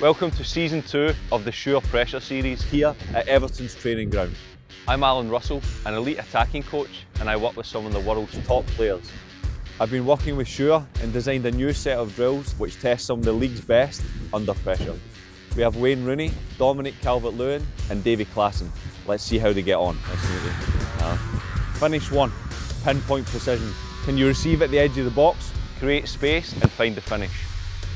Welcome to Season 2 of the Sure Pressure Series here at Everton's Training Ground. I'm Alan Russell, an elite attacking coach, and I work with some of the world's top players. I've been working with Sure and designed a new set of drills which test some of the league's best under pressure. We have Wayne Rooney, Dominic Calvert-Lewin and Davy Klaasen. Let's see how they get on. Finish one, pinpoint precision. Can you receive at the edge of the box? Create space and find the finish.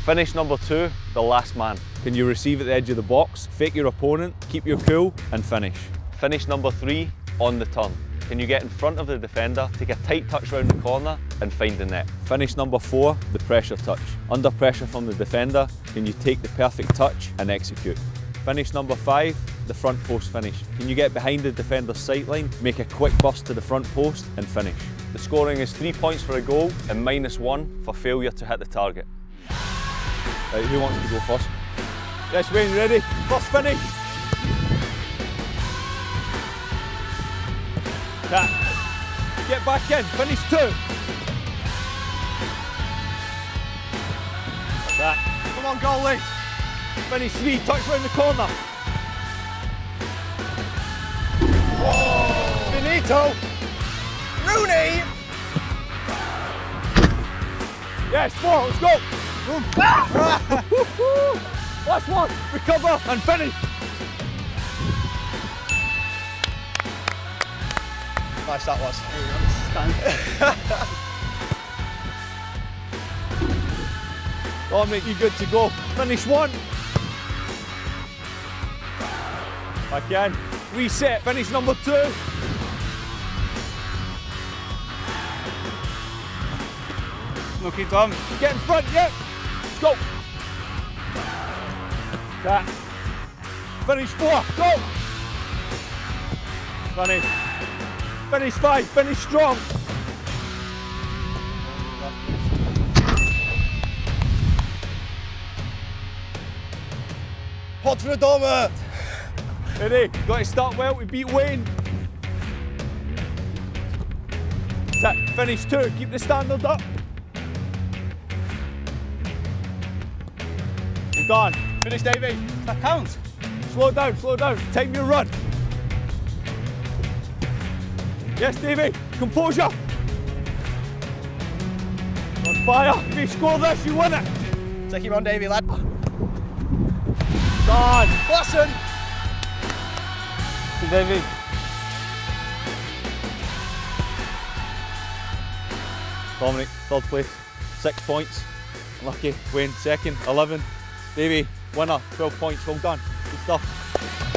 Finish number two, the last man. Can you receive at the edge of the box, fake your opponent, keep your cool and finish. Finish number three, on the turn. Can you get in front of the defender, take a tight touch round the corner and find the net. Finish number four, the pressure touch. Under pressure from the defender, can you take the perfect touch and execute. Finish number five, the front post finish. Can you get behind the defender's sightline, make a quick burst to the front post and finish. The scoring is 3 points for a goal and -1 for failure to hit the target. Right, who wants to go first? Yes, Wayne, ready? First finish! Tap. Get back in, finish two! Tap. Come on, goalie! Finish three, touch round the corner! Whoa. Benito! Rooney! Yes, four, let's go! Last one, recover and finish. Nice that was. Oh mate, you good to go. Finish one. Back in. Reset. Finish number two. No, keep on. Get in front, yeah. Go! That. Finish four, go! Finish. Finish five, finish strong! Hot for the Dommer! Ready, got to start well, we beat Wayne. That. Finish two, keep the standard up. Done. Finish, Davy. That counts. Slow down, slow down. Time your run. Yes, Davy. Composure. On fire. If you score this, you win it. Take him on, Davy, lad. Done. Klaasen. To Davy. Dominic, third place. 6 points. Lucky. Wayne, second. 11. Davy, winner, 12 points, well done, good stuff.